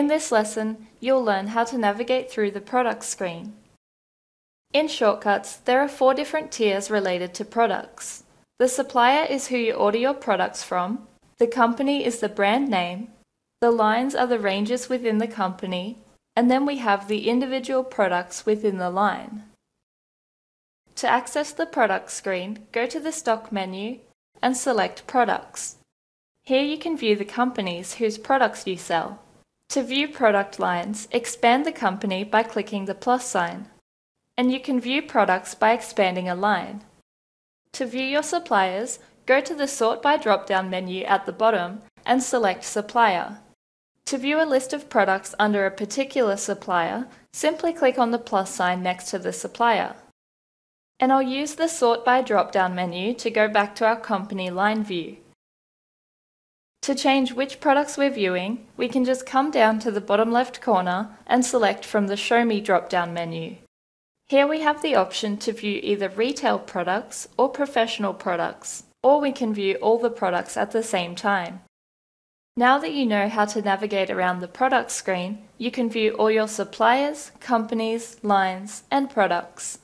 In this lesson, you'll learn how to navigate through the product screen. In Shortcuts, there are 4 different tiers related to products. The supplier is who you order your products from, the company is the brand name, the lines are the ranges within the company, and then we have the individual products within the line. To access the product screen, go to the stock menu and select products. Here you can view the companies whose products you sell. To view product lines, expand the company by clicking the plus sign, and you can view products by expanding a line. To view your suppliers, go to the Sort By drop-down menu at the bottom and select Supplier. To view a list of products under a particular supplier, simply click on the plus sign next to the supplier. And I'll use the Sort By drop-down menu to go back to our company line view. To change which products we're viewing, we can just come down to the bottom left corner and select from the Show Me drop-down menu. Here we have the option to view either retail products or professional products, or we can view all the products at the same time. Now that you know how to navigate around the product screen, you can view all your suppliers, companies, lines, and products.